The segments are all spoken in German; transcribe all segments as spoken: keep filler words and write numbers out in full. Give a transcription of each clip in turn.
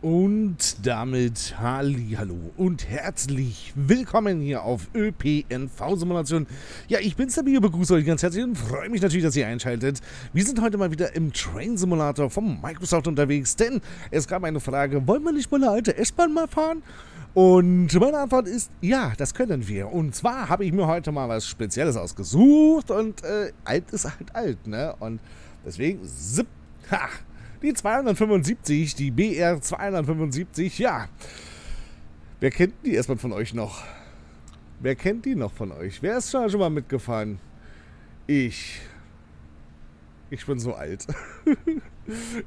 Und damit hallihallo und herzlich willkommen hier auf Ö P N V-Simulation. Ja, ich bin Sabine, begrüße euch ganz herzlich und freue mich natürlich, dass ihr einschaltet. Wir sind heute mal wieder im Train Simulator von Microsoft unterwegs, denn es gab eine Frage, wollen wir nicht mal eine alte S-Bahn mal fahren? Und meine Antwort ist, ja, das können wir. Und zwar habe ich mir heute mal was Spezielles ausgesucht und äh, alt ist halt alt, ne? Und deswegen, zip, ha! Die zweihundertfünfundsiebzig, die B R zweihundertfünfundsiebzig, ja. Wer kennt die erstmal von euch noch? Wer kennt die noch von euch? Wer ist schon mal mitgefahren? Ich. Ich bin so alt.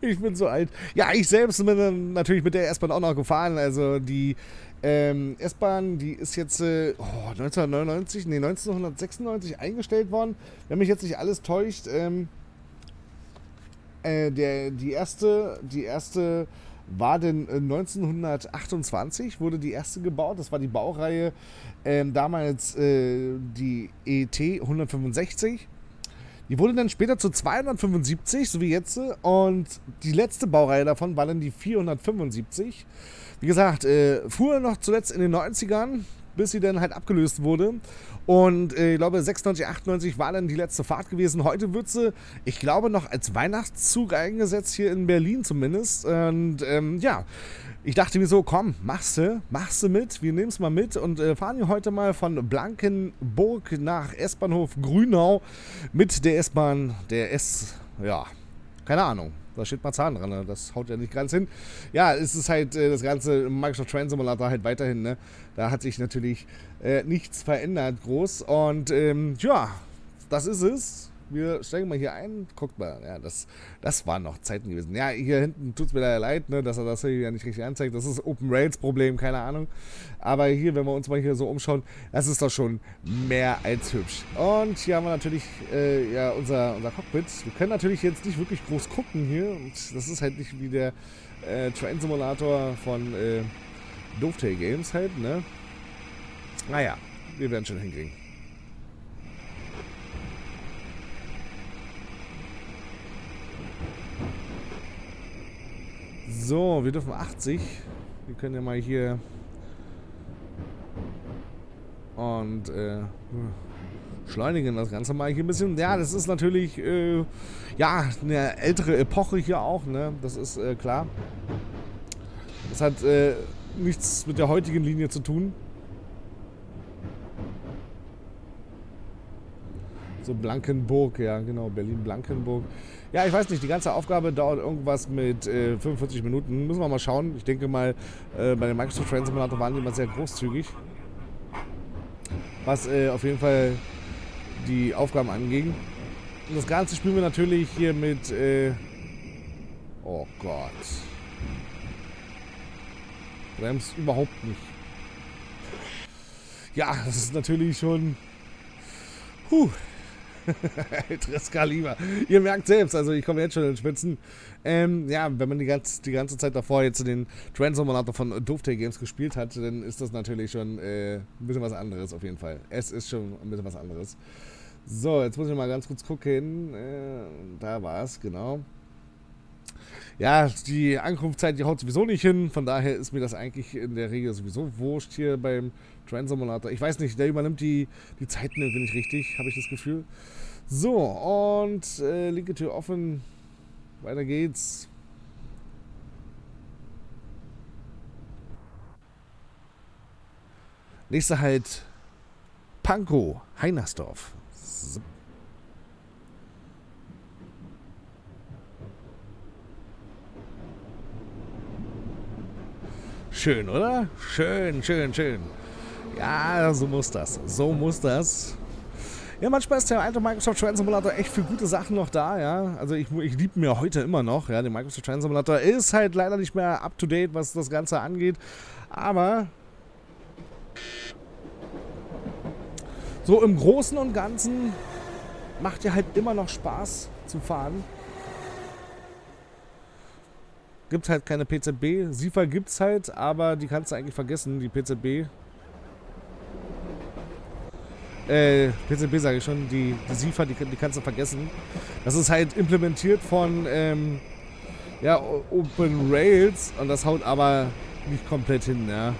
Ich bin so alt. Ja, ich selbst bin natürlich mit der S-Bahn auch noch gefahren. Also die ähm, S-Bahn, die ist jetzt äh, oh, neunzehnhundertneunundneunzig, nee, neunzehnhundertsechsundneunzig eingestellt worden. Wenn mich jetzt nicht alles täuscht, ähm, Der, die, erste, die erste war denn neunzehnhundertachtundzwanzig, wurde die erste gebaut. Das war die Baureihe, ähm, damals äh, die E T hundertfünfundsechzig. Die wurde dann später zu zweihundertfünfundsiebzig, so wie jetzt. Und die letzte Baureihe davon war dann die vierhundertfünfundsiebzig. Wie gesagt, äh, fuhr noch zuletzt in den neunzigern, bis sie dann halt abgelöst wurde. Und äh, ich glaube, sechsundneunzig, achtundneunzig war dann die letzte Fahrt gewesen. Heute wird sie, ich glaube, noch als Weihnachtszug eingesetzt, hier in Berlin zumindest. Und ähm, ja, ich dachte mir so, komm, machst du, machst du mit, wir nehmen es mal mit und äh, fahren hier heute mal von Blankenburg nach S-Bahnhof Grünau mit der S-Bahn, der S, ja, keine Ahnung. Da steht mal Zahn dran, ne? Das haut ja nicht ganz hin. Ja, es ist halt äh, das ganze Microsoft Train Simulator halt weiterhin, ne? Da hat sich natürlich äh, nichts verändert groß. Und ähm, ja, das ist es. Wir steigen mal hier ein. Guckt mal, ja, das, das waren noch Zeiten gewesen. Ja, hier hinten tut es mir leider leid, ne, dass er das hier nicht richtig anzeigt. Das ist Open Rails Problem, keine Ahnung. Aber hier, wenn wir uns mal hier so umschauen, das ist doch schon mehr als hübsch. Und hier haben wir natürlich äh, ja, unser, unser Cockpit. Wir können natürlich jetzt nicht wirklich groß gucken hier. Und das ist halt nicht wie der äh, Train Simulator von äh, Dovetail Games halt, ne? Naja, wir werden schon hinkriegen. So, wir dürfen achtzig. Wir können ja mal hier und äh, beschleunigen das Ganze mal hier ein bisschen. Ja, das ist natürlich äh, ja, eine ältere Epoche hier auch, ne? Das ist äh, klar. Das hat äh, nichts mit der heutigen Linie zu tun. So Blankenburg, ja genau, Berlin-Blankenburg. Ja, ich weiß nicht, die ganze Aufgabe dauert irgendwas mit äh, fünfundvierzig Minuten. Müssen wir mal schauen. Ich denke mal, äh, bei dem Microsoft Train Simulator waren die immer sehr großzügig. Was äh, auf jeden Fall die Aufgaben anging. Und das Ganze spielen wir natürlich hier mit... Äh oh Gott. Bremst überhaupt nicht. Ja, das ist natürlich schon... Puh. Älteres Kaliber. Ihr merkt selbst, also ich komme jetzt schon in den Spitzen. Ähm, ja, wenn man die ganze, die ganze Zeit davor jetzt den Train Simulator von Dovetail Games gespielt hat, dann ist das natürlich schon äh, ein bisschen was anderes auf jeden Fall. Es ist schon ein bisschen was anderes. So, jetzt muss ich mal ganz kurz gucken. Äh, da war es, genau. Ja, die Ankunftszeit, die haut sowieso nicht hin. Von daher ist mir das eigentlich in der Regel sowieso wurscht hier beim Train Simulator. Ich weiß nicht, der übernimmt die, die Zeiten irgendwie nicht richtig, habe ich das Gefühl. So, und äh, linke Tür offen. Weiter geht's. Nächster Halt Pankow, Heinersdorf. So. Schön, oder? Schön, schön, schön. Ja, so muss das. So muss das. Ja, manchmal ist der alte Microsoft Train Simulator echt für gute Sachen noch da, ja. Also ich, ich liebe mir heute immer noch, ja. Der Microsoft Train Simulator ist halt leider nicht mehr up-to-date, was das Ganze angeht. Aber so im Großen und Ganzen macht ja halt immer noch Spaß zu fahren. Gibt halt keine P Z B. SIFA gibt's halt, aber die kannst du eigentlich vergessen, die P Z B. Äh, P C P sage ich schon, die, die SIFA, die, die kannst du vergessen. Das ist halt implementiert von ähm, ja, Open Rails und das haut aber nicht komplett hin, ja.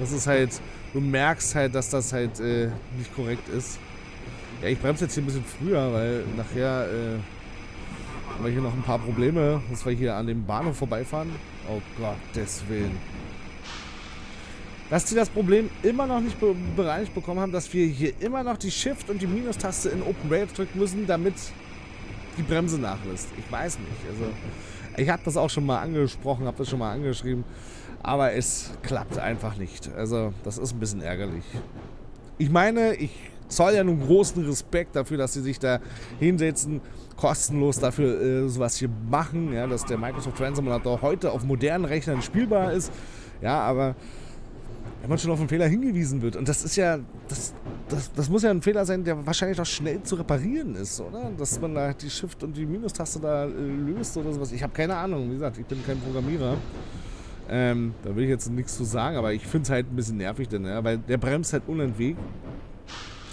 Das ist halt, du merkst halt, dass das halt äh, nicht korrekt ist. Ja, ich bremse jetzt hier ein bisschen früher, weil nachher äh, haben wir hier noch ein paar Probleme, dass wir hier an dem Bahnhof vorbeifahren. Oh Gottes Willen. Dass die das Problem immer noch nicht be bereinigt bekommen haben, dass wir hier immer noch die Shift- und die Minus-Taste in Open Rails drücken müssen, damit die Bremse nachlässt. Ich weiß nicht. Also, ich habe das auch schon mal angesprochen, habe das schon mal angeschrieben, aber es klappt einfach nicht. Also das ist ein bisschen ärgerlich. Ich meine, ich zoll ja nun großen Respekt dafür, dass sie sich da hinsetzen, kostenlos dafür äh, sowas hier machen, ja, dass der Microsoft Train Simulator heute auf modernen Rechnern spielbar ist. Ja, aber wenn man schon auf einen Fehler hingewiesen wird. Und das ist ja, das, das, das muss ja ein Fehler sein, der wahrscheinlich auch schnell zu reparieren ist, oder? Dass man da die Shift- und die Minustaste da äh, löst oder sowas. Ich habe keine Ahnung, wie gesagt, ich bin kein Programmierer. Ähm, da will ich jetzt nichts zu sagen, aber ich finde es halt ein bisschen nervig, denn, ja, weil der bremst halt unentwegt.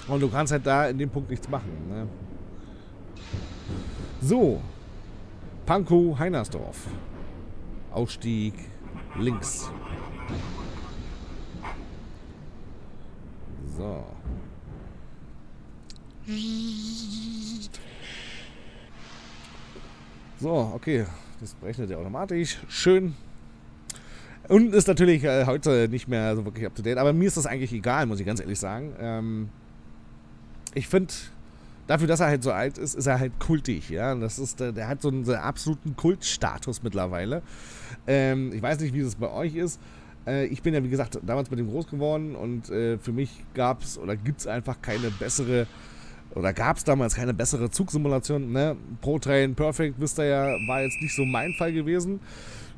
Und du kannst halt da in dem Punkt nichts machen. Ne? So. Pankow-Heinersdorf. Ausstieg links. So. So, okay. Das berechnet er automatisch. Schön. Und ist natürlich äh, heute nicht mehr so wirklich up to date. Aber mir ist das eigentlich egal, muss ich ganz ehrlich sagen. Ähm, ich finde, dafür, dass er halt so alt ist, ist er halt kultig. Ja? Das ist, der, der hat so einen, so einen absoluten Kultstatus mittlerweile. Ähm, ich weiß nicht, wie das bei euch ist. Ich bin ja, wie gesagt, damals mit dem groß geworden und äh, für mich gab es oder gibt es einfach keine bessere, oder gab es damals keine bessere Zugsimulation, ne? ProTrain Perfect, wisst ihr ja, war jetzt nicht so mein Fall gewesen.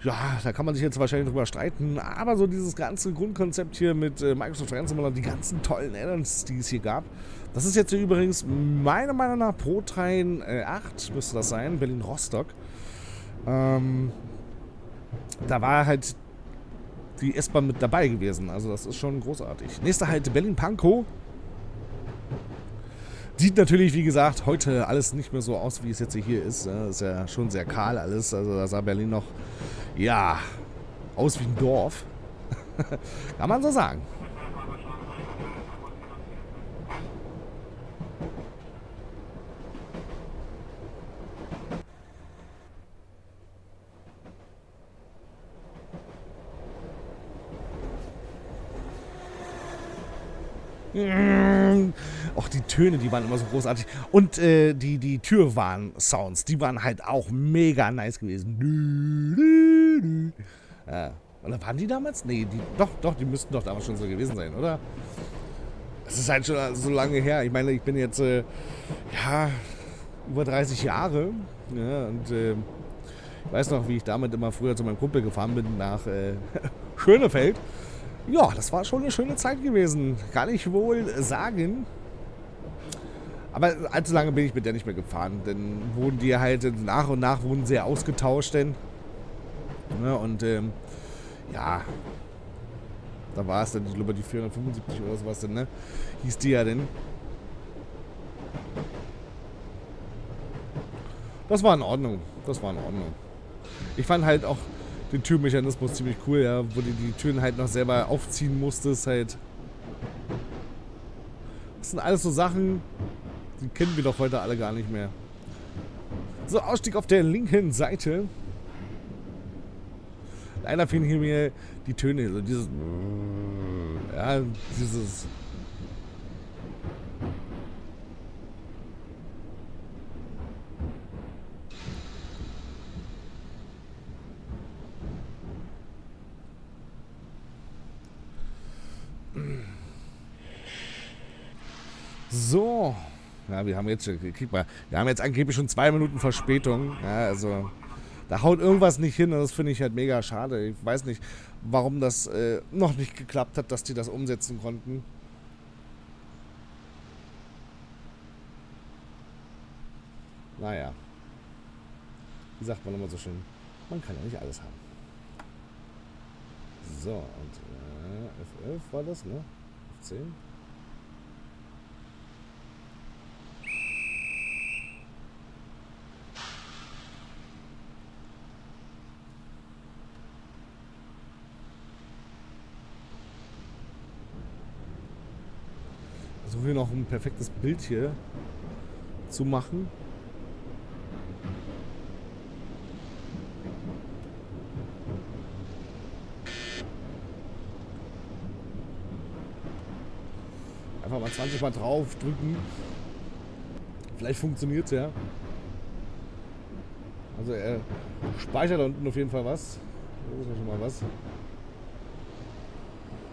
Ja, da kann man sich jetzt wahrscheinlich drüber streiten, aber so dieses ganze Grundkonzept hier mit äh, Microsoft Train Simulator, die ganzen tollen Add-ons, die es hier gab, das ist jetzt hier übrigens meiner Meinung nach ProTrain äh, acht, müsste das sein, Berlin-Rostock. Ähm, da war halt die S-Bahn mit dabei gewesen. Also das ist schon großartig. Nächster Halt Berlin-Pankow. Sieht natürlich, wie gesagt, heute alles nicht mehr so aus, wie es jetzt hier ist. Das ist ja schon sehr kahl alles. Also da sah Berlin noch, ja, aus wie ein Dorf. Kann man so sagen. Auch die Töne, die waren immer so großartig. Und äh, die, die Türwarn-Sounds, die waren halt auch mega nice gewesen. Du, du, du. Ja. Oder waren die damals? Nee, die, doch, doch, die müssten doch damals schon so gewesen sein, oder? Das ist halt schon so lange her. Ich meine, ich bin jetzt, äh, ja, über dreißig Jahre. Ja, und äh, ich weiß noch, wie ich damit immer früher zu meinem Kumpel gefahren bin nach äh, Schönefeld. Ja, das war schon eine schöne Zeit gewesen, kann ich wohl sagen. Aber allzu lange bin ich mit der nicht mehr gefahren, denn wurden die halt nach und nach wurden sehr ausgetauscht, denn ne, und ähm, ja, da war es dann, ich glaube, die vierhundertfünfundsiebzig oder sowas denn, ne, hieß die ja denn. Das war in Ordnung, das war in Ordnung. Ich fand halt auch den Türmechanismus ziemlich cool, ja, wo du die Türen halt noch selber aufziehen musstest, halt. Das sind alles so Sachen, die kennen wir doch heute alle gar nicht mehr. So, Ausstieg auf der linken Seite. Leider fehlen hier mir die Töne, so dieses, ja, dieses. So, ja, wir haben jetzt, krieg mal, wir haben jetzt angeblich schon zwei Minuten Verspätung, ja, also da haut irgendwas nicht hin und das finde ich halt mega schade. Ich weiß nicht, warum das äh, noch nicht geklappt hat, dass die das umsetzen konnten. Naja, wie sagt man immer so schön, man kann ja nicht alles haben. So, und äh, F elf war das, ne? F zehn? Versuchen wir noch ein perfektes Bild hier zu machen. Einfach mal zwanzig Mal drauf drücken. Vielleicht funktioniert es ja. Also er speichert da unten auf jeden Fall was. Da ist ja schon mal was.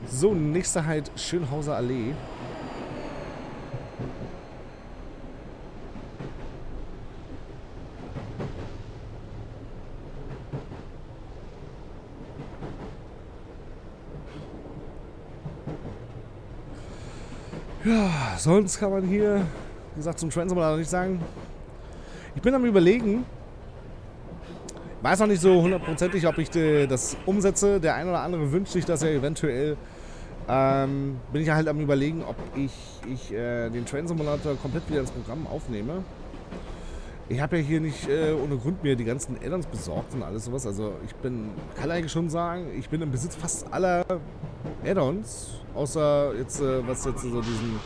So, nächster Halt Schönhauser Allee. Ja, sonst kann man hier, wie gesagt, zum Train Simulator nicht sagen. Ich bin am Überlegen. Ich weiß noch nicht so hundertprozentig, ob ich das umsetze. Der ein oder andere wünscht sich das ja eventuell. Ähm, bin ich halt am Überlegen, ob ich, ich äh, den Train Simulator komplett wieder ins Programm aufnehme. Ich habe ja hier nicht äh, ohne Grund mir die ganzen Add-ons besorgt und alles sowas. Also ich bin, kann eigentlich schon sagen, ich bin im Besitz fast aller Add-ons. Außer jetzt, äh, was jetzt so diesen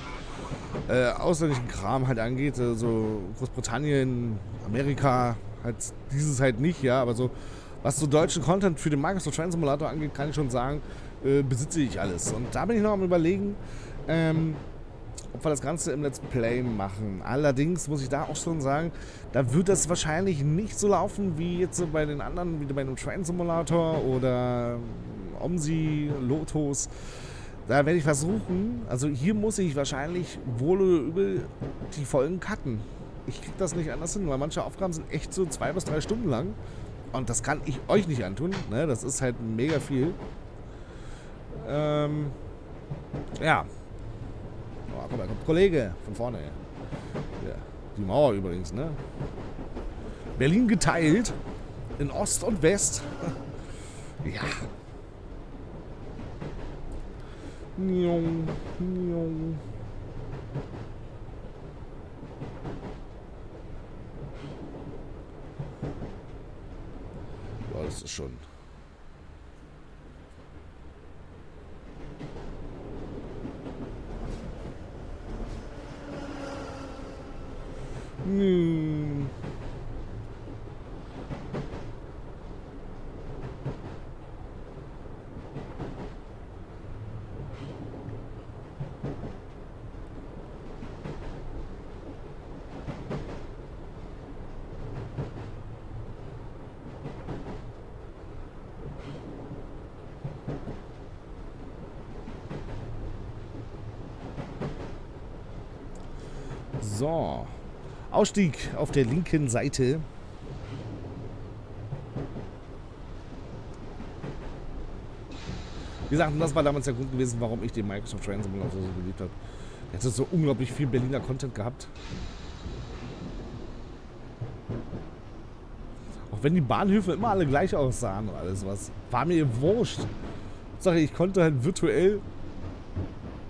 äh, ausländischen Kram halt angeht. So also Großbritannien, Amerika, halt dieses halt nicht, ja. Aber so, was so deutschen Content für den Microsoft Train Simulator angeht, kann ich schon sagen, äh, besitze ich alles. Und da bin ich noch am Überlegen, ähm, ob wir das Ganze im Let's Play machen. Allerdings muss ich da auch schon sagen, da wird das wahrscheinlich nicht so laufen wie jetzt bei den anderen, wie bei einem Train Simulator oder Omsi, Lotos. Da werde ich versuchen, also hier muss ich wahrscheinlich wohl oder übel die Folgen cutten. Ich kriege das nicht anders hin, weil manche Aufgaben sind echt so zwei bis drei Stunden lang. Und das kann ich euch nicht antun, ne? Das ist halt mega viel. Ähm, ja. Oh, komm, da kommt Kollege von vorne. Ja, die Mauer übrigens, ne? Berlin geteilt in Ost und West. Ja. Ja, das ist schon... Hm. So. Ausstieg auf der linken Seite. Wie gesagt, das war damals der Grund gewesen, warum ich den Microsoft Train Simulator so geliebt habe. Jetzt ist so unglaublich viel Berliner Content gehabt. Auch wenn die Bahnhöfe immer alle gleich aussahen und alles was. War mir wurscht. Sache, ich konnte halt virtuell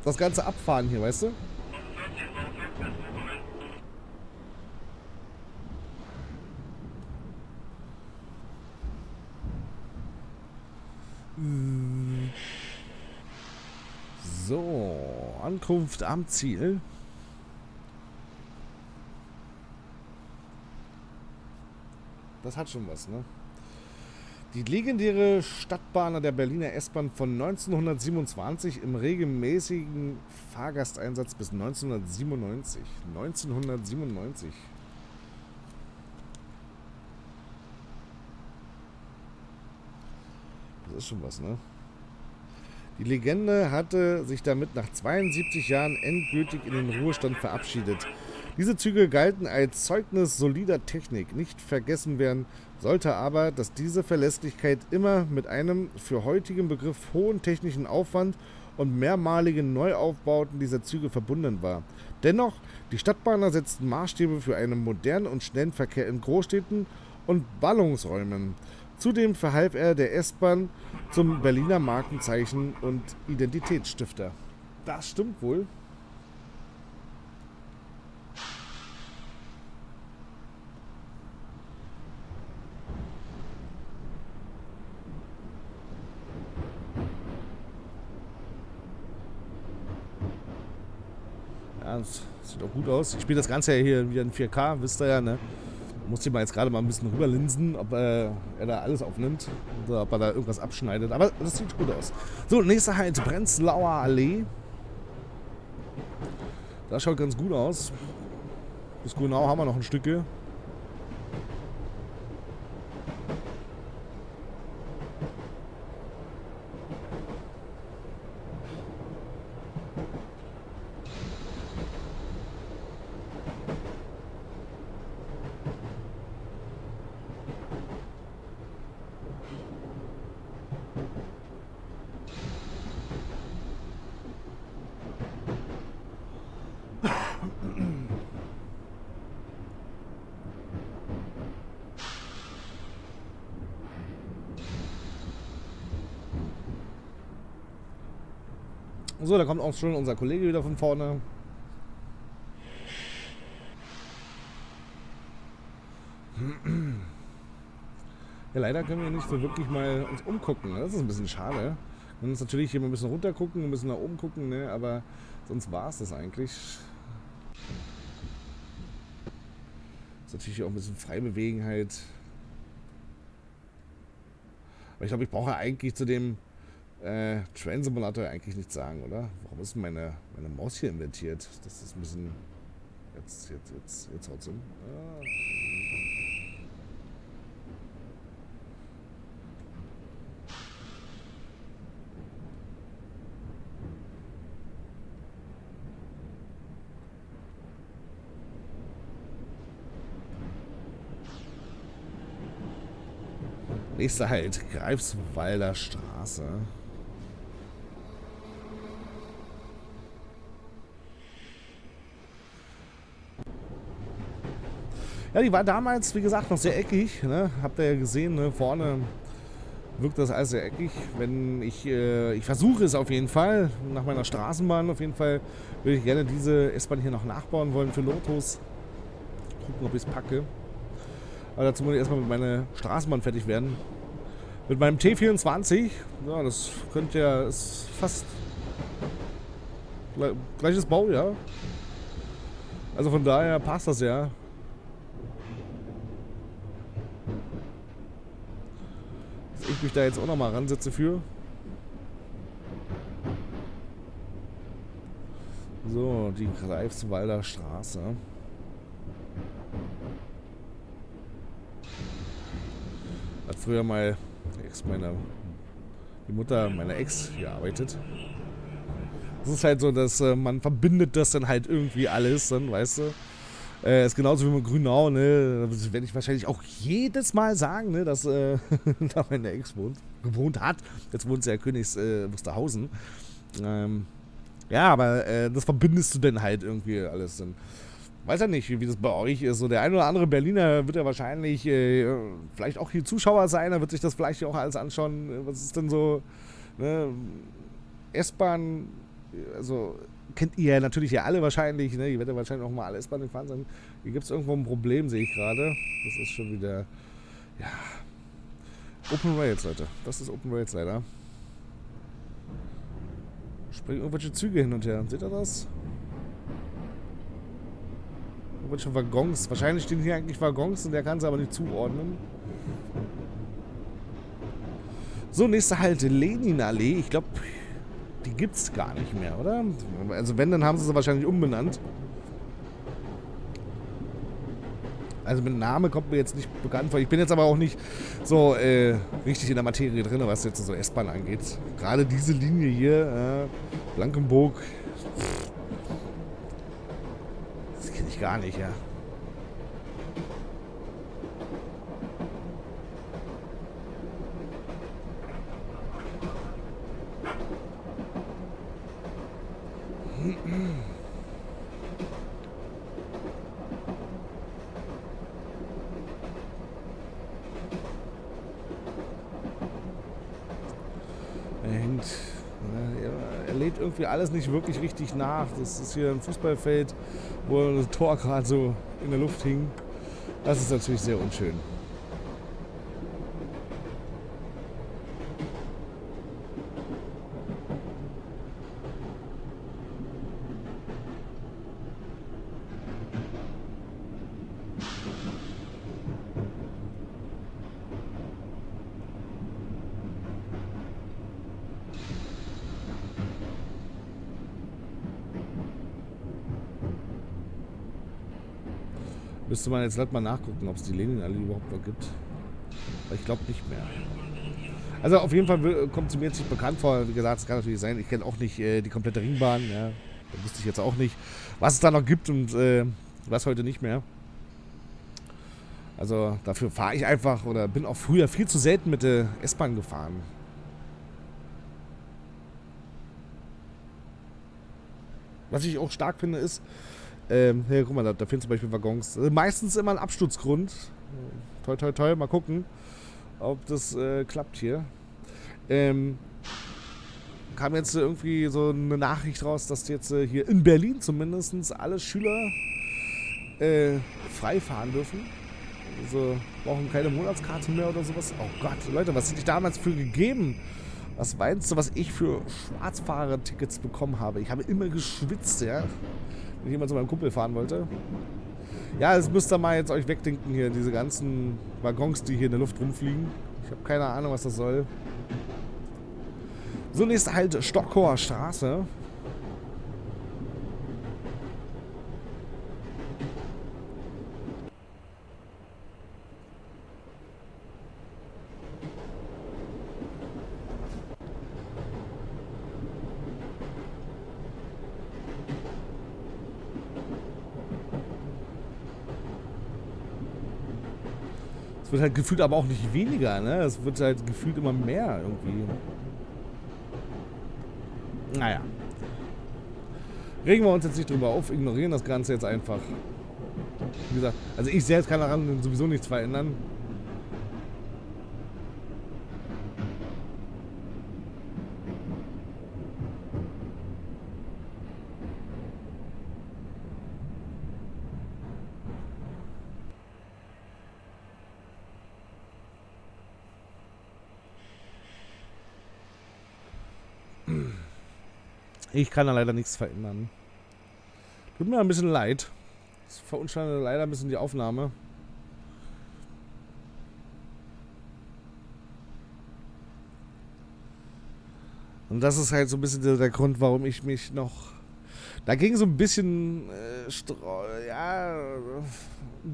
das Ganze abfahren hier, weißt du? So, Ankunft am Ziel. Das hat schon was, ne? Die legendäre Stadtbahn der Berliner S-Bahn von neunzehnhundertsiebenundzwanzig im regelmäßigen Fahrgasteinsatz bis neunzehnhundertsiebenundneunzig. neunzehnhundertsiebenundneunzig. Das ist schon was, ne? Die Legende hatte sich damit nach zweiundsiebzig Jahren endgültig in den Ruhestand verabschiedet. Diese Züge galten als Zeugnis solider Technik. Nicht vergessen werden sollte aber, dass diese Verlässlichkeit immer mit einem für heutigen Begriff hohen technischen Aufwand und mehrmaligen Neuaufbauten dieser Züge verbunden war. Dennoch, die Stadtbahner setzten Maßstäbe für einen modernen und schnellen Verkehr in Großstädten und Ballungsräumen. Zudem verhalf er der S-Bahn zum Berliner Markenzeichen und Identitätsstifter. Das stimmt wohl. Ja, das sieht auch gut aus. Ich spiele das Ganze ja hier wieder in vier K, wisst ihr ja, ne? Muss ich mal jetzt gerade mal ein bisschen rüberlinsen, ob äh, er da alles aufnimmt oder ob er da irgendwas abschneidet. Aber das sieht gut aus. So, nächste Halt, Brenzlauer Allee. Das schaut ganz gut aus. Bis Grünau haben wir noch ein Stückchen. So, da kommt auch schon unser Kollege wieder von vorne. Ja, leider können wir nicht so wirklich mal uns umgucken. Das ist ein bisschen schade. Wir können uns natürlich hier mal ein bisschen runter gucken, ein bisschen nach oben gucken, ne? Aber sonst war es das eigentlich. Ist natürlich auch ein bisschen Freibewegungsheit. Aber ich glaube, ich brauche eigentlich zu dem Äh, Train Simulator eigentlich nichts sagen, oder? Warum ist meine, meine Maus hier inventiert? Das ist ein bisschen... Jetzt, jetzt, jetzt, jetzt haut's um. Ja. Nächster Halt, Greifswalder Straße. Ja, die war damals, wie gesagt, noch sehr eckig, ne? Habt ihr ja gesehen, ne? Vorne wirkt das alles sehr eckig. Wenn ich, äh, ich versuche es auf jeden Fall, nach meiner Straßenbahn auf jeden Fall, würde ich gerne diese S-Bahn hier noch nachbauen wollen für Lotus. Gucken, ob ich es packe. Aber dazu muss ich erstmal mit meiner Straßenbahn fertig werden. Mit meinem T vierundzwanzig, ja, das könnte ja, ist fast gleich, gleiches Baujahr. Also von daher passt das ja. Ich mich da jetzt auch noch mal ransetze für. So, die Greifswalder Straße. Hat früher mal Ex meiner, die Mutter meiner Ex gearbeitet. Das ist halt so, dass äh, man verbindet das dann halt irgendwie alles, dann weißt du. Äh, ist genauso wie mit Grünau, ne? Das werde ich wahrscheinlich auch jedes Mal sagen, ne? Dass äh, da meine Ex wohnt, gewohnt hat. Jetzt wohnt sie ja Königs äh, Wusterhausen. Ähm, ja, aber äh, das verbindest du denn halt irgendwie alles. Dann weiß ja nicht, wie, wie das bei euch ist. So der ein oder andere Berliner wird ja wahrscheinlich äh, vielleicht auch hier Zuschauer sein. Da wird sich das vielleicht auch alles anschauen. Was ist denn so, ne? S-Bahn, also... Kennt ihr natürlich ja alle wahrscheinlich, ne? Ihr werdet ja wahrscheinlich auch mal alle S-Bahn gefahren sein. Hier gibt es irgendwo ein Problem, sehe ich gerade. Das ist schon wieder, ja, Open Rails, Leute. Das ist Open Rails leider. Springen irgendwelche Züge hin und her. Seht ihr das? Irgendwelche Waggons. Wahrscheinlich stehen hier eigentlich Waggons und der kann sie aber nicht zuordnen. So, nächste Halte, Leninallee. Ich glaube... Die gibt es gar nicht mehr, oder? Also wenn, dann haben sie sie wahrscheinlich umbenannt. Also mit Namen kommt mir jetzt nicht bekannt vor. Ich bin jetzt aber auch nicht so äh, richtig in der Materie drin, was jetzt so S-Bahn angeht. Gerade diese Linie hier, äh, Blankenburg. Das kenne ich gar nicht, ja. Irgendwie alles nicht wirklich richtig nach. Das ist hier ein Fußballfeld, wo das Tor gerade so in der Luft hing. Das ist natürlich sehr unschön. Müsste man jetzt halt mal nachgucken, ob es die Linien alle überhaupt noch gibt. Aber ich glaube nicht mehr. Also auf jeden Fall kommt sie mir jetzt nicht bekannt vor. Wie gesagt, es kann natürlich sein, ich kenne auch nicht äh, die komplette Ringbahn. Ja. Da wüsste ich jetzt auch nicht, was es da noch gibt und äh, was heute nicht mehr. Also dafür fahre ich einfach oder bin auch früher viel zu selten mit der S-Bahn gefahren. Was ich auch stark finde ist, ähm, hey, guck mal, da, da fehlen zum Beispiel Waggons. Also meistens immer ein Absturzgrund. Toi, toi, toi, mal gucken, ob das äh, klappt hier. Ähm, kam jetzt irgendwie so eine Nachricht raus, dass jetzt äh, hier in Berlin zumindest alle Schüler äh, frei fahren dürfen. Also brauchen keine Monatskarte mehr oder sowas. Oh Gott, Leute, was hätte ich damals für gegeben? Was meinst du, was ich für Schwarzfahrertickets bekommen habe? Ich habe immer geschwitzt, ja, wenn ich jemand zu meinem Kumpel fahren wollte. Ja, das müsst ihr mal jetzt euch wegdenken hier, diese ganzen Waggons, die hier in der Luft rumfliegen. Ich habe keine Ahnung, was das soll. So, nächste Halt, Stockhoer Straße. Wird halt gefühlt aber auch nicht weniger, ne? Es wird halt gefühlt immer mehr irgendwie. Naja. Regen wir uns jetzt nicht drüber auf, ignorieren das Ganze jetzt einfach. Wie gesagt, also ich selbst kann daran sowieso nichts verändern. Ich kann da leider nichts verändern. Tut mir ein bisschen leid. Das verunstaltet leider ein bisschen die Aufnahme. Und das ist halt so ein bisschen der, der Grund, warum ich mich noch dagegen so ein bisschen äh, ja,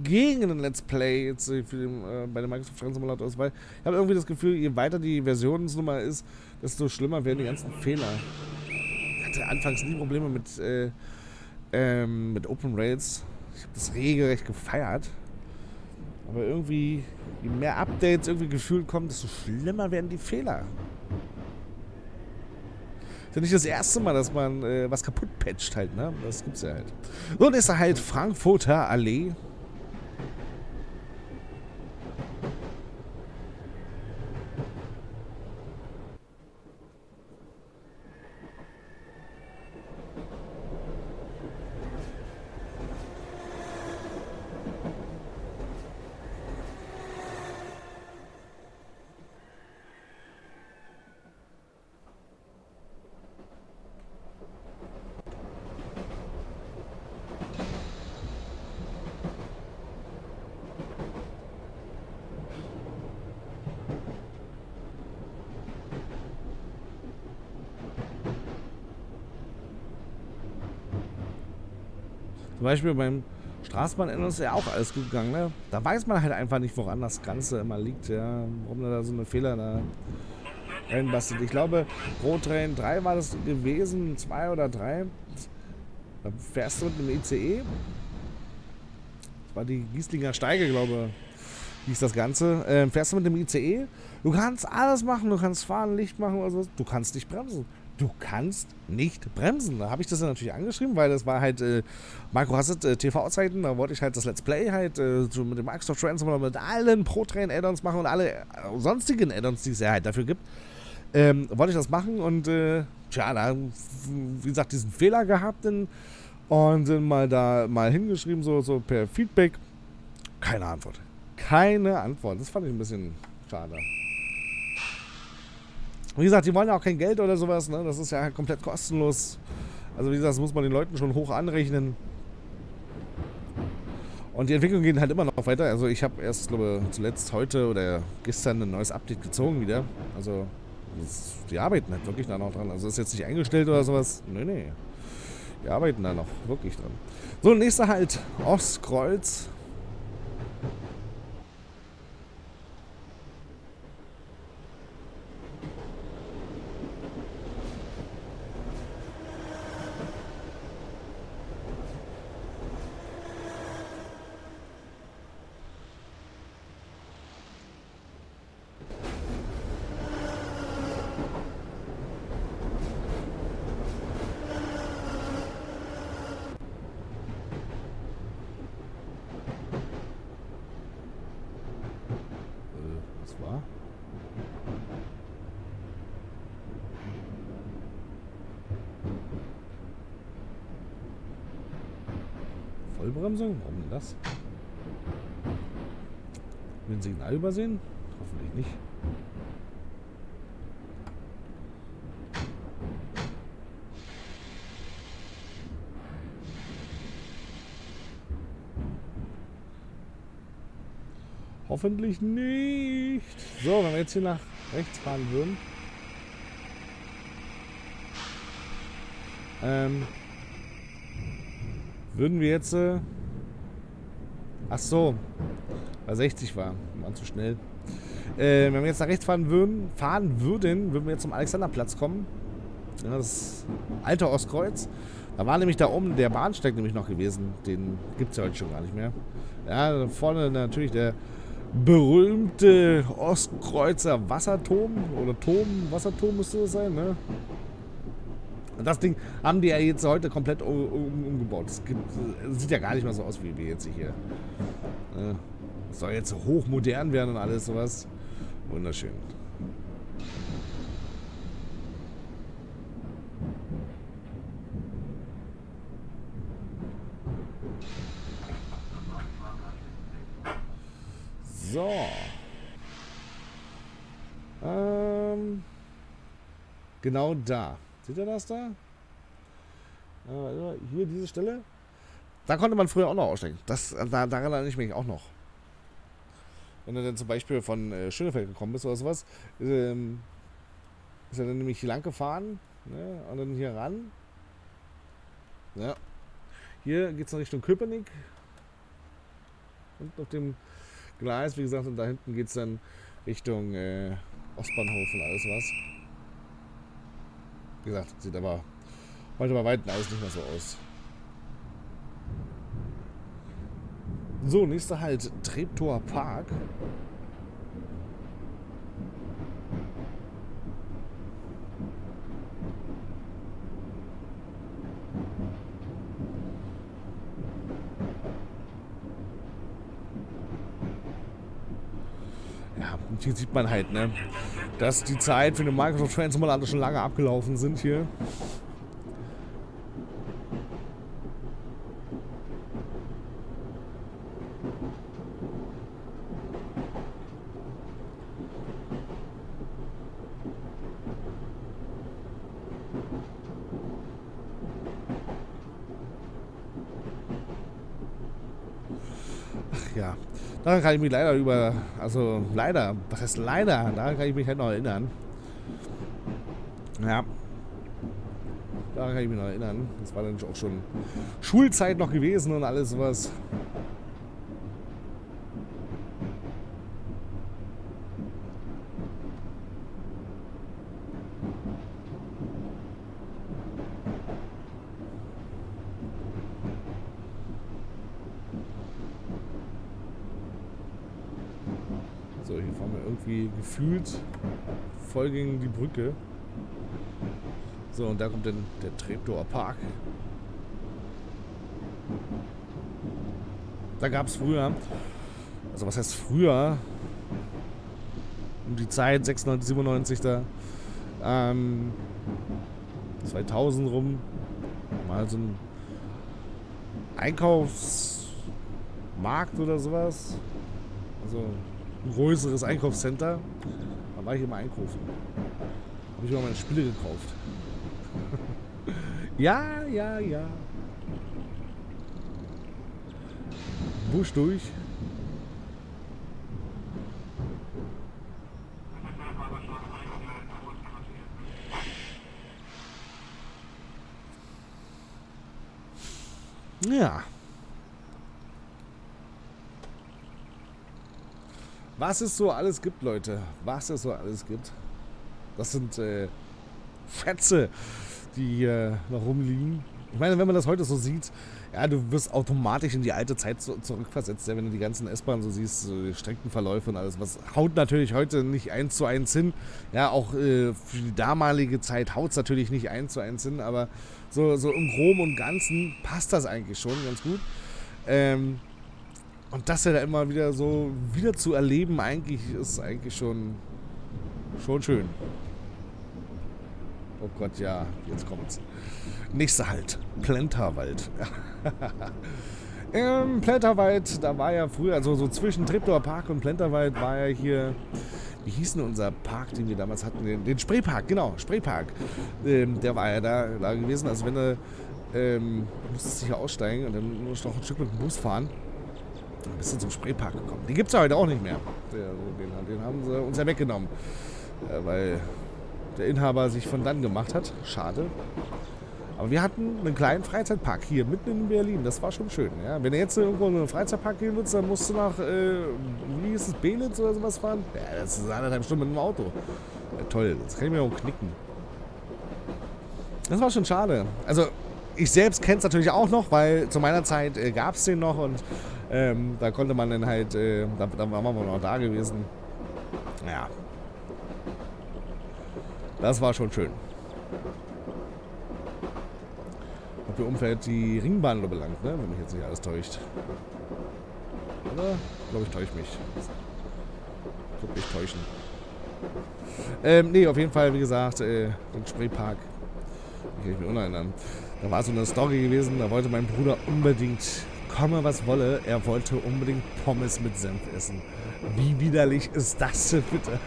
gegen den Let's Play jetzt für den, äh, bei dem Microsoft Train Simulator ist, weil ich habe irgendwie das Gefühl, je weiter die Versionsnummer ist, desto schlimmer werden die ganzen Fehler. Anfangs nie Probleme mit, äh, ähm, mit Open Rails. Ich habe das regelrecht gefeiert. Aber irgendwie, je mehr Updates irgendwie gefühlt kommen, desto schlimmer werden die Fehler. Ist ja nicht das erste Mal, dass man äh, was kaputt patcht halt, ne? Das gibt's ja halt. So, nächster halt Frankfurter Allee. Zum Beispiel beim Straßenbahn ist ja auch alles gut gegangen, ne? Da weiß man halt einfach nicht, woran das Ganze immer liegt, ja? Warum da so eine Fehler da reinbastelt. Ich glaube, ProTrain drei war das gewesen, zwei oder drei. Da fährst du mit dem I C E. Das war die Gieslinger Steige, glaube ich, hieß das Ganze. Ähm, fährst du mit dem I C E? Du kannst alles machen, du kannst fahren, Licht machen oder sowas. Du kannst nicht bremsen. Du kannst nicht bremsen. Da habe ich das ja natürlich angeschrieben, weil das war halt äh, Marco Hassett äh, T V-Zeiten. Da wollte ich halt das Let's Play halt äh, mit dem Microsoft Train Simulator mit allen ProTrain-Add-ons machen und alle äh, sonstigen Add-ons, die es ja halt dafür gibt. Ähm, wollte ich das machen und äh, tja, da wie gesagt diesen Fehler gehabt in, und sind mal da mal hingeschrieben, so, so per Feedback. Keine Antwort. Keine Antwort. Das fand ich ein bisschen schade. Wie gesagt, die wollen ja auch kein Geld oder sowas, ne? Das ist ja komplett kostenlos. Also wie gesagt, das muss man den Leuten schon hoch anrechnen. Und die Entwicklung geht halt immer noch weiter. Also ich habe erst, glaube ich, zuletzt heute oder gestern ein neues Update gezogen wieder. Also das, die arbeiten halt wirklich da noch dran. Also ist jetzt nicht eingestellt oder sowas. Nee, nee. Die arbeiten da noch wirklich dran. So, nächster halt Ostkreuz. Vollbremsung? Warum denn das? Haben wir ein Signal übersehen? Hoffentlich nicht. Hoffentlich nicht. So, wenn wir jetzt hier nach rechts fahren würden. Ähm, würden wir jetzt... Äh, ach so. Weil sechzig war. Wir waren zu schnell. Äh, wenn wir jetzt nach rechts fahren würden, fahren würden, würden wir jetzt zum Alexanderplatz kommen. Das alte Ostkreuz. Da war nämlich da oben der Bahnsteig nämlich noch gewesen. Den gibt es ja heute schon gar nicht mehr. Ja, da vorne natürlich der berühmte Ostkreuzer Wasserturm. Oder Turm, Wasserturm müsste das sein, ne? Das Ding haben die ja jetzt heute komplett um, um, umgebaut. Das, gibt, das sieht ja gar nicht mehr so aus, wie wir jetzt hier. Das soll jetzt hochmodern werden und alles sowas. Wunderschön. So. Ähm, genau da. Seht ihr das da? Äh, hier diese Stelle. Da konnte man früher auch noch aussteigen. Das, da, daran erinnere ich mich auch noch. Wenn du dann zum Beispiel von äh, Schönefeld gekommen bist oder sowas, ähm, ist er dann nämlich hier lang gefahren, ne? Und dann hier ran. Ja. Hier geht es in Richtung Köpenick. Und auf dem Gleis, wie gesagt, und da hinten geht es dann Richtung äh, Ostbahnhof und alles was. Wie gesagt, sieht aber heute bei weitem alles nicht mehr so aus. So, nächster Halt, Treptower Park. Ja, und hier sieht man halt, ne? Dass die Zeit für den Microsoft Train Simulator schon lange abgelaufen sind hier. Ach ja. Daran kann ich mich leider über, also leider, was heißt leider, daran kann ich mich halt noch erinnern. Ja, daran kann ich mich noch erinnern. Das war dann auch schon Schulzeit noch gewesen und alles sowas. Gefühlt voll gegen die Brücke. So, und da kommt dann der Treptower Park. Da gab es früher, also was heißt früher, um die Zeit sechsundneunzig, siebenundneunzig da, ähm, zweitausend rum, mal so ein Einkaufsmarkt oder sowas. Also ein größeres Einkaufscenter. Da war ich immer einkaufen. Habe ich immer meine Spiele gekauft. Ja, ja, ja. Busch durch. Ja. Was es so alles gibt, Leute. Was es so alles gibt. Das sind äh, Fetze, die hier äh, noch rumliegen. Ich meine, wenn man das heute so sieht, ja, du wirst automatisch in die alte Zeit so zurückversetzt, ja, wenn du die ganzen S-Bahnen so siehst, so die Streckenverläufe und alles. Was haut natürlich heute nicht eins zu eins hin. Ja, auch äh, für die damalige Zeit haut es natürlich nicht eins zu eins hin, aber so, so im Groben und Ganzen passt das eigentlich schon ganz gut. Ähm... Und das ja da immer wieder so wieder zu erleben, eigentlich ist eigentlich schon, schon schön. Oh Gott, ja, jetzt kommt's. Nächster Halt, Plänterwald. Im Plenterwald, da war ja früher, also so zwischen Treptower Park und Plenterwald war ja hier, wie hieß denn unser Park, den wir damals hatten? Den, den Spreepark, genau, Spreepark. Ähm, der war ja da, da gewesen, also wenn du ähm, musstest sicher aussteigen und dann musst du noch ein Stück mit dem Bus fahren. Dann bist du zum Spreepark gekommen. Den gibt es ja heute auch nicht mehr. Den, den haben sie uns ja weggenommen, weil der Inhaber sich von dann gemacht hat. Schade. Aber wir hatten einen kleinen Freizeitpark hier mitten in Berlin. Das war schon schön. Ja. Wenn du jetzt irgendwo in einen Freizeitpark gehen willst, dann musst du nach, äh, wie hieß es, Belitz oder sowas fahren. Ja, das ist anderthalb Stunden mit dem Auto. Ja, toll, das kann ich mir auch knicken. Das war schon schade. Also ich selbst kenne es natürlich auch noch, weil zu meiner Zeit äh, gab es den noch und ähm, da konnte man dann halt, äh, da, da waren wir noch da gewesen. Ja. Das war schon schön. Ob ihr umfällt, die Ringbahn nur belangt, ne? Wenn mich jetzt nicht alles täuscht. Oder? Ich glaube, ich täusche mich. Ich würde mich täuschen. Ähm, nee, auf jeden Fall, wie gesagt, äh, den Spreepark. Den kann ich mir unerinnern. Da war so eine Story gewesen, da wollte mein Bruder unbedingt, komme was wolle, er wollte unbedingt Pommes mit Senf essen. Wie widerlich ist das denn bitte?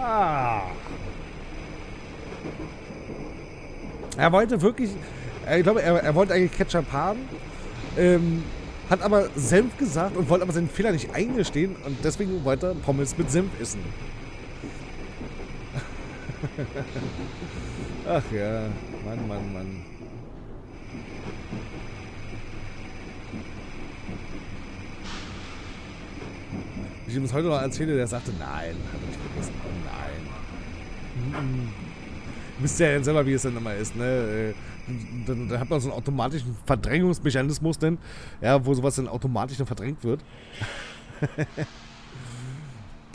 Ah. Er wollte wirklich, ich glaube, er, er wollte eigentlich Ketchup haben, ähm, hat aber Senf gesagt und wollte aber seinen Fehler nicht eingestehen und deswegen wollte er Pommes mit Senf essen. Ach ja, Mann, Mann, Mann. Ich ihm das heute noch erzähle, der sagte, nein, hat er nicht vergessen, nein. Mm-mm. Wisst ihr ja selber, wie es dann immer ist, ne? Dann, dann hat man so einen automatischen Verdrängungsmechanismus, denn, ja, wo sowas dann automatisch dann verdrängt wird.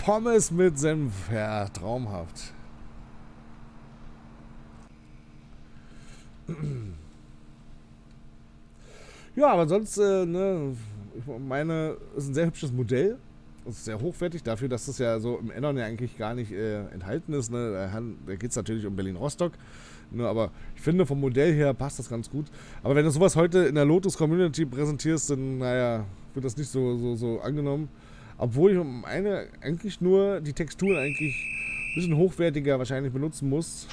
Pommes mit Senf, ja, traumhaft. Ja, aber sonst, äh, ne, ich meine, ist ein sehr hübsches Modell. Das ist sehr hochwertig dafür, dass das ja so im Add-on ja eigentlich gar nicht äh, enthalten ist. Ne? Da geht es natürlich um Berlin-Rostock. Ne? Aber ich finde, vom Modell her passt das ganz gut. Aber wenn du sowas heute in der Lotus-Community präsentierst, dann naja, wird das nicht so, so, so angenommen. Obwohl ich um eine eigentlich nur die Texturen eigentlich ein bisschen hochwertiger wahrscheinlich benutzen muss.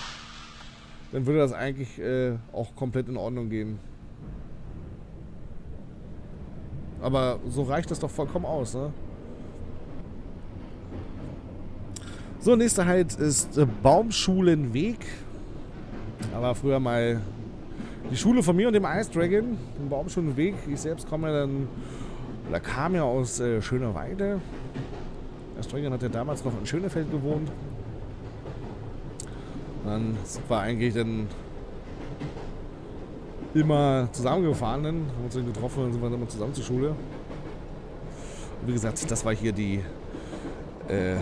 Dann würde das eigentlich äh, auch komplett in Ordnung gehen. Aber so reicht das doch vollkommen aus, ne? So, nächster Halt ist äh, Baumschulenweg. Da war früher mal die Schule von mir und dem Ice Dragon. Im Baumschulenweg. Ich selbst komme ja dann, oder kam ja aus äh, Schöneweide. Ice Dragon hat ja damals noch in Schönefeld gewohnt. Und dann war eigentlich dann immer zusammengefahren, dann haben wir uns dann getroffen und sind dann immer zusammen zur Schule. Und wie gesagt, das war hier die. Äh,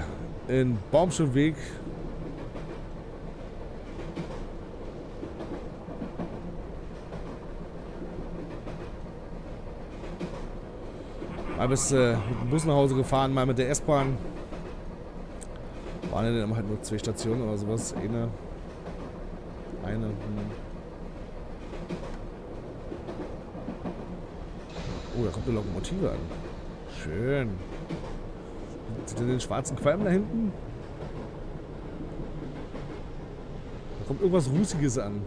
In Baumschulenweg. Mal bist äh, mit dem Bus nach Hause gefahren, mal mit der S-Bahn. Waren ja dann halt nur zwei Stationen oder sowas. Eine. Eine. Oh, da kommt eine Lokomotive an. Schön. Seht ihr den schwarzen Qualm da hinten? Da kommt irgendwas Rußiges an.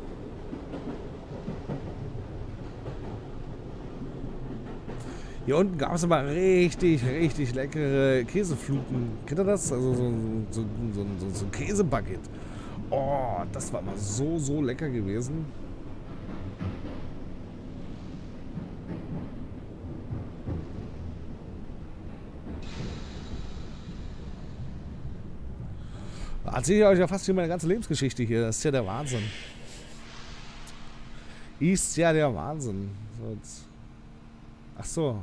Hier unten gab es immer richtig, richtig leckere Käsefluten. Kennt ihr das? Also so, so, so, so, so ein Käsebucket. Oh, das war mal so, so lecker gewesen. Erzähle ich euch ja fast hier meine ganze Lebensgeschichte hier. Das ist ja der Wahnsinn. Ist ja der Wahnsinn. Ach so.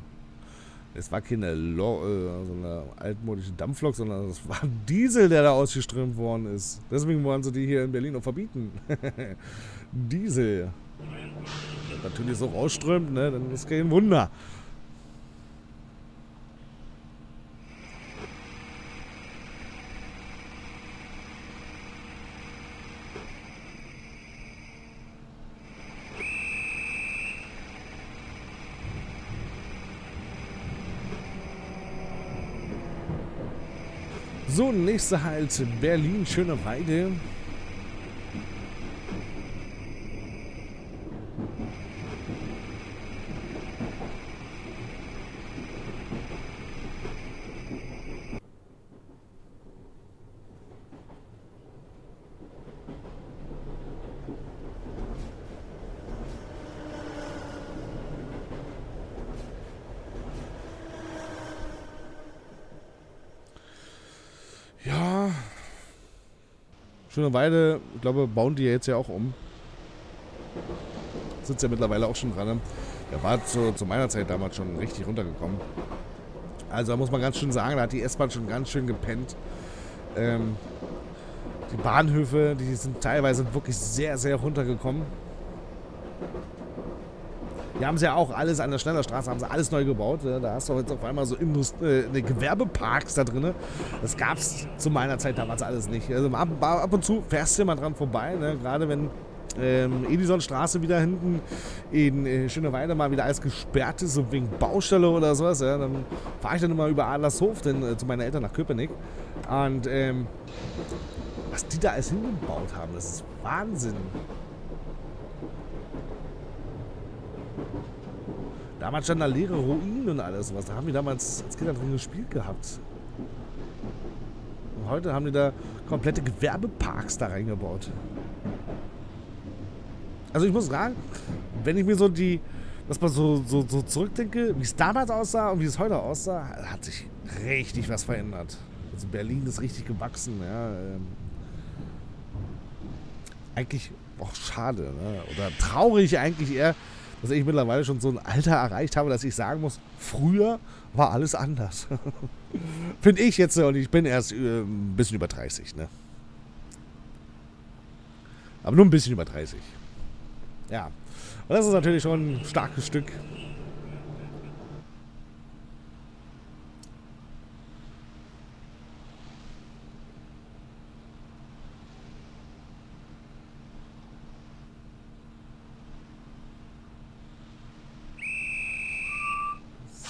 Es war keine Lo äh, so eine altmodische Dampflok, sondern es war ein Diesel, der da ausgeströmt worden ist. Deswegen wollen sie die hier in Berlin auch verbieten. Diesel. Wenn natürlich so rausströmt, ne? Dann ist kein Wunder. So, nächster Halt, Berlin, Schöneweide. Schöneweide, ich glaube, bauen die ja jetzt ja auch um. Sitzt ja mittlerweile auch schon dran. Der war zu, zu meiner Zeit damals schon richtig runtergekommen. Also da muss man ganz schön sagen, da hat die S-Bahn schon ganz schön gepennt. Ähm, die Bahnhöfe, die sind teilweise wirklich sehr, sehr runtergekommen. Die haben sie ja auch alles an der Schnellerstraße, haben sie alles neu gebaut. Da hast du jetzt auf einmal so Indust äh, ne, Gewerbeparks da drin. Das gab es zu meiner Zeit damals alles nicht. Also ab, ab und zu fährst du mal dran vorbei, ne? Gerade wenn ähm, Edisonstraße wieder hinten in äh, Schöneweide mal wieder alles gesperrt ist, so wegen Baustelle oder sowas. Ja? Dann fahre ich dann immer über Adlershof denn, äh, zu meinen Eltern nach Köpenick. Und ähm, was die da alles hingebaut haben, das ist Wahnsinn. Damals standen da leere Ruinen und alles was. Da haben die damals als Kinder drin gespielt gehabt. Und heute haben die da komplette Gewerbeparks da reingebaut. Also ich muss sagen, wenn ich mir so die, dass man so, so, so zurückdenke, wie es damals aussah und wie es heute aussah, hat sich richtig was verändert. Also Berlin ist richtig gewachsen. Ja. Eigentlich auch schade, ne? Oder traurig eigentlich eher, dass ich mittlerweile schon so ein Alter erreicht habe, dass ich sagen muss, früher war alles anders. Finde ich jetzt, und ich bin erst äh, ein bisschen über dreißig, ne? Aber nur ein bisschen über dreißig. Ja. Und das ist natürlich schon ein starkes Stück.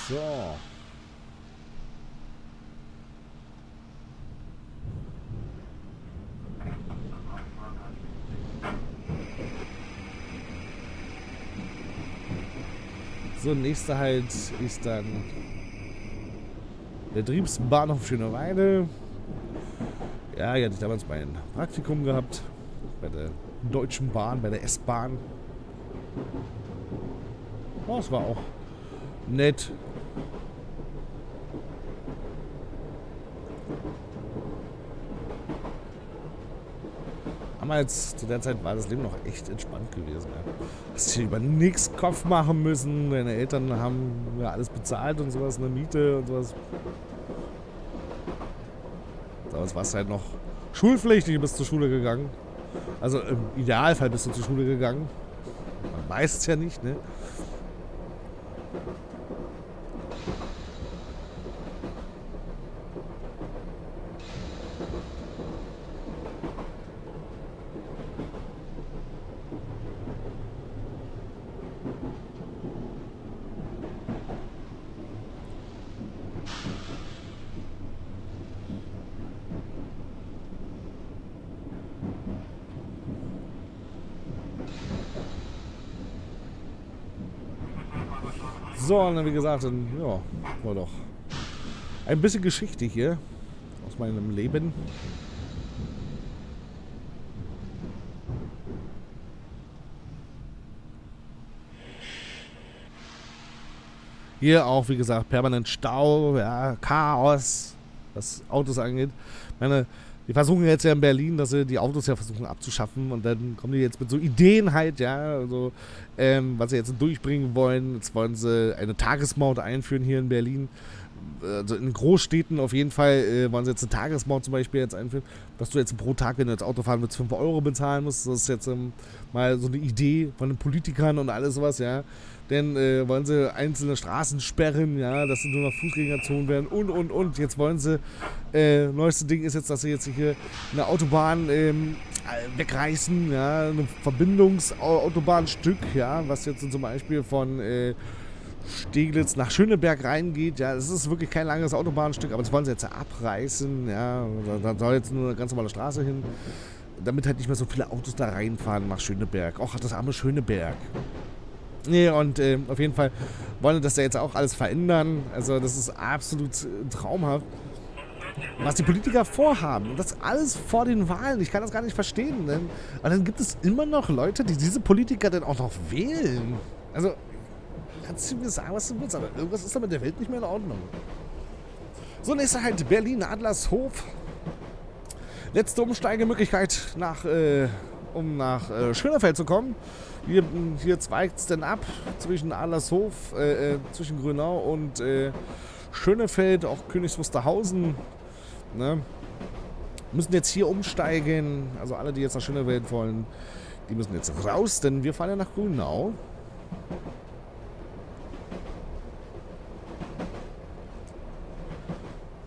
So. So, nächster Halt ist dann der Betriebsbahnhof Schöneweide. Ja, hier hatte ich damals mein Praktikum gehabt. Bei der Deutschen Bahn, bei der S-Bahn. Oh, es war auch nett. Damals, zu der Zeit war das Leben noch echt entspannt gewesen. Ja. Hast du über nichts Kopf machen müssen. Deine Eltern haben ja alles bezahlt und sowas, eine Miete und sowas. Damals warst du halt noch schulpflichtig, du bist zur Schule gegangen. Also im Idealfall bist du zur Schule gegangen. Man weiß es ja nicht, ne? So, und dann wie gesagt, dann, ja, war doch ein bisschen Geschichte hier aus meinem Leben. Hier auch, wie gesagt, permanent Stau, ja, Chaos, was Autos angeht. Ich meine, die versuchen jetzt ja in Berlin, dass sie die Autos ja versuchen abzuschaffen und dann kommen die jetzt mit so Ideen halt, ja, also, ähm, was sie jetzt durchbringen wollen. Jetzt wollen sie eine Tagesmaut einführen hier in Berlin, also in Großstädten auf jeden Fall äh, wollen sie jetzt eine Tagesmaut zum Beispiel jetzt einführen, dass du jetzt pro Tag, wenn du jetzt Auto fahren willst, fünf Euro bezahlen musst. Das ist jetzt ähm, mal so eine Idee von den Politikern und alles sowas, ja. Denn äh, wollen sie einzelne Straßen sperren, ja, dass sie nur noch Fußgängerzonen werden und, und, und. Jetzt wollen sie, äh, neueste Ding ist jetzt, dass sie jetzt hier eine Autobahn ähm, wegreißen, ja, ein Verbindungsautobahn-Stück, ja, was jetzt zum Beispiel von äh, Steglitz nach Schöneberg reingeht. Ja, es ist wirklich kein langes Autobahnstück, aber das wollen sie jetzt abreißen. Ja, da soll jetzt nur eine ganz normale Straße hin, damit halt nicht mehr so viele Autos da reinfahren nach Schöneberg. Och, das arme Schöneberg. Nee, und äh, auf jeden Fall wollen wir das ja jetzt auch alles verändern. Also das ist absolut traumhaft, was die Politiker vorhaben. Und das alles vor den Wahlen. Ich kann das gar nicht verstehen. Denn, und dann gibt es immer noch Leute, die diese Politiker dann auch noch wählen. Also, kannst du mir sagen, was du willst, aber irgendwas ist da mit der Welt nicht mehr in Ordnung. So, nächster halt Berlin, Adlershof. Letzte Umsteigemöglichkeit, nach, äh, um nach äh, Schönefeld zu kommen. Hier, hier zweigt es dann ab zwischen Adlershof, äh, äh, zwischen Grünau und äh, Schönefeld, auch Königs Wusterhausen. Ne? Müssen jetzt hier umsteigen. Also alle, die jetzt nach Schönefeld wollen, die müssen jetzt raus, denn wir fahren ja nach Grünau.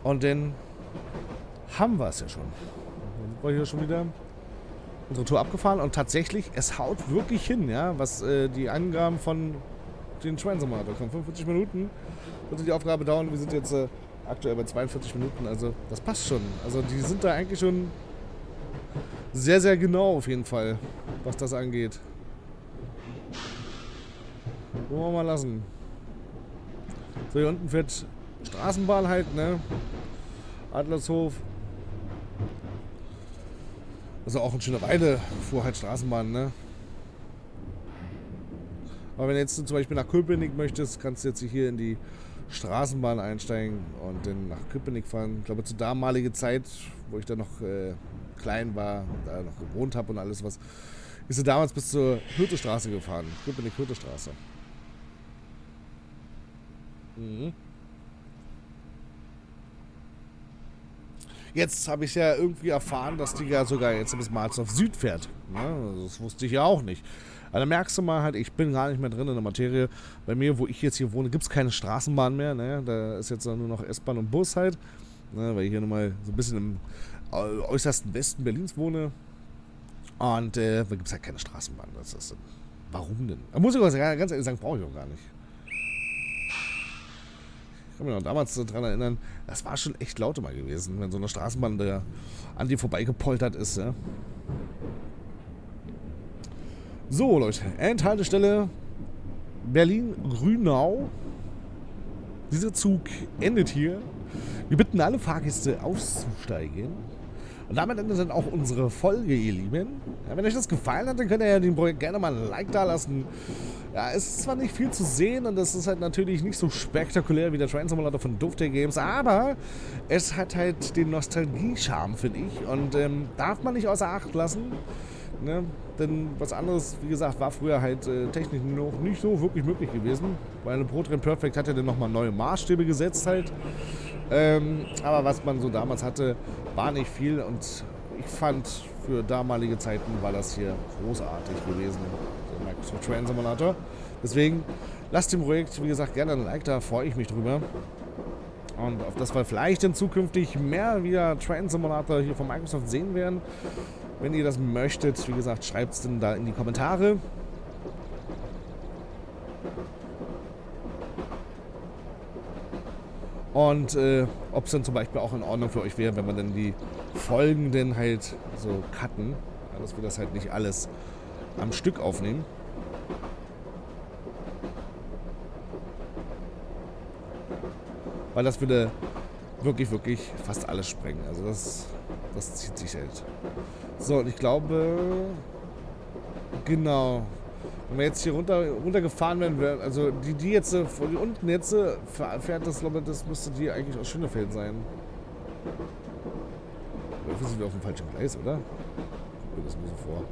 Und dann haben wir es ja schon. Dann war ich ja schon wieder unsere Tour abgefahren und tatsächlich, es haut wirklich hin, ja, was äh, die Angaben von den Schweinsommater von fünfundvierzig Minuten würde die Aufgabe dauern. Wir sind jetzt äh, aktuell bei zweiundvierzig Minuten, also das passt schon. Also die sind da eigentlich schon sehr, sehr genau auf jeden Fall, was das angeht. Wollen wir mal lassen. So, hier unten fährt Straßenbahn halt, ne? Adlershof. Also auch in schöner Weide fuhr halt Straßenbahn, ne? Aber wenn jetzt du zum Beispiel nach Köpenick möchtest, kannst du jetzt hier in die Straßenbahn einsteigen und dann nach Köpenick fahren. Ich glaube, zur damaligen Zeit, wo ich da noch äh, klein war, da noch gewohnt habe und alles was, ist du damals bis zur Hürtestraße gefahren. Köpenick-Hürtestraße. Mhm. Jetzt habe ich ja irgendwie erfahren, dass die ja sogar jetzt bis Marsdorf Süd fährt. Ja, das wusste ich ja auch nicht. Aber da merkst du mal halt, ich bin gar nicht mehr drin in der Materie. Bei mir, wo ich jetzt hier wohne, gibt es keine Straßenbahn mehr. Ne? Da ist jetzt nur noch S-Bahn und Bus halt. Ne? Weil ich hier nochmal so ein bisschen im äußersten Westen Berlins wohne. Und äh, da gibt es halt keine Straßenbahn. Das ist, warum denn? Da muss ich ganz ehrlich sagen, brauche ich auch gar nicht. Ich kann mich noch damals daran erinnern, das war schon echt laut mal gewesen, wenn so eine Straßenbahn da an dir vorbeigepoltert ist. Ja? So Leute, Endhaltestelle Berlin-Grünau. Dieser Zug endet hier. Wir bitten alle Fahrgäste auszusteigen. Und damit endet dann auch unsere Folge, ihr Lieben. Ja, wenn euch das gefallen hat, dann könnt ihr ja dem Projekt gerne mal ein Like da lassen. Ja, es ist zwar nicht viel zu sehen und das ist halt natürlich nicht so spektakulär wie der Train Simulator von Dovetail Games, aber es hat halt den Nostalgie-Charme, finde ich. Und ähm, darf man nicht außer Acht lassen. Ne? Denn was anderes, wie gesagt, war früher halt äh, technisch noch nicht so wirklich möglich gewesen. Weil eine ProTrain Perfect hat ja dann nochmal neue Maßstäbe gesetzt halt. Ähm, aber was man so damals hatte, war nicht viel und ich fand, für damalige Zeiten war das hier großartig gewesen, der Microsoft Train Simulator. Deswegen lasst dem Projekt, wie gesagt, gerne ein Like da, freue ich mich drüber. Und auf das wir vielleicht in zukünftig mehr wieder Train Simulator hier von Microsoft sehen werden. Wenn ihr das möchtet, wie gesagt, schreibt es dann da in die Kommentare. Und äh, ob es dann zum Beispiel auch in Ordnung für euch wäre, wenn wir dann die Folgen dann halt so cutten, ja, dass wir das halt nicht alles am Stück aufnehmen. Weil das würde wirklich, wirklich fast alles sprengen. Also das, das zieht sich halt. So, und ich glaube, genau, wenn wir jetzt hier runter, runtergefahren werden, also die, die jetzt, die unten jetzt fährt das, glaube ich, das müsste die eigentlich aus Schönefeld sein. Dafür sind wir auf dem falschen Gleis, oder? Ich bin das ein bisschen vor.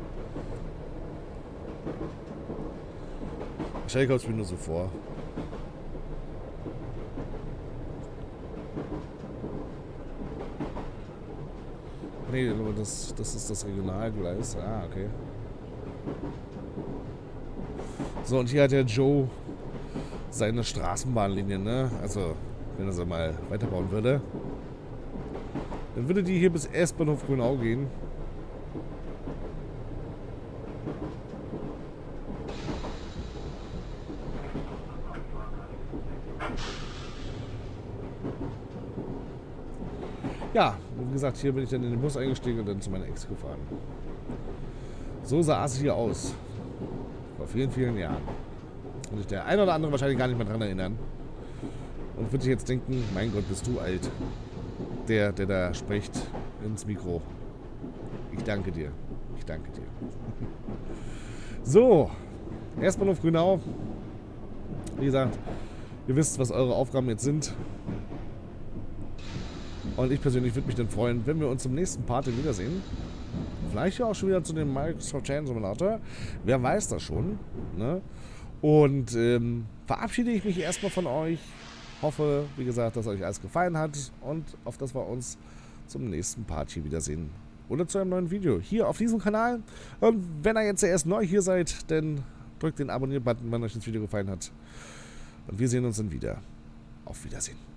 Wahrscheinlich kommt es mir nur so vor. Nee, aber das, das ist das Regionalgleis. Ah, okay. So, und hier hat der Joe seine Straßenbahnlinie, ne? Also, wenn er sie mal weiterbauen würde, dann würde die hier bis S-Bahnhof Grünau gehen. Ja, wie gesagt, hier bin ich dann in den Bus eingestiegen und dann zu meiner Ex gefahren. So sah es hier aus. Vor vielen, vielen Jahren. Und sich der eine oder andere wahrscheinlich gar nicht mehr dran erinnern. Und würde ich jetzt denken, mein Gott, bist du alt. Der, der da spricht ins Mikro. Ich danke dir. Ich danke dir. So, erstmal auf Grünau. Wie gesagt, ihr wisst, was eure Aufgaben jetzt sind. Und ich persönlich würde mich dann freuen, wenn wir uns im nächsten Part wiedersehen. Vielleicht ja auch schon wieder zu dem Microsoft Train Simulator. Wer weiß das schon. Ne? Und ähm, verabschiede ich mich erstmal von euch. Hoffe, wie gesagt, dass euch alles gefallen hat. Und auf das wir uns zum nächsten Part hier wiedersehen. Oder zu einem neuen Video hier auf diesem Kanal. Und wenn ihr jetzt erst neu hier seid, dann drückt den Abonnier-Button, wenn euch das Video gefallen hat. Und wir sehen uns dann wieder. Auf Wiedersehen.